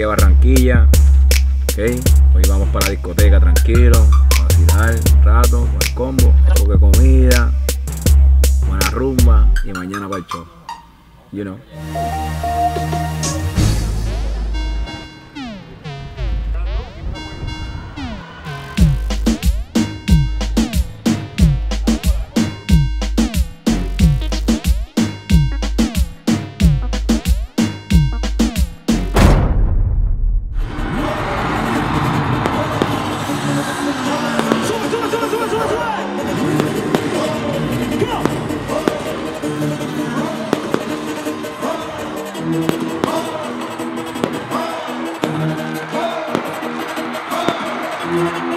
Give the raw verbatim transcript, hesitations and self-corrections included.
aquí a Barranquilla. Okay. Hoy vamos para la discoteca tranquilo, a vacilar un rato con el combo, poca comida, buena rumba y mañana para el show. You know. We'll be right back.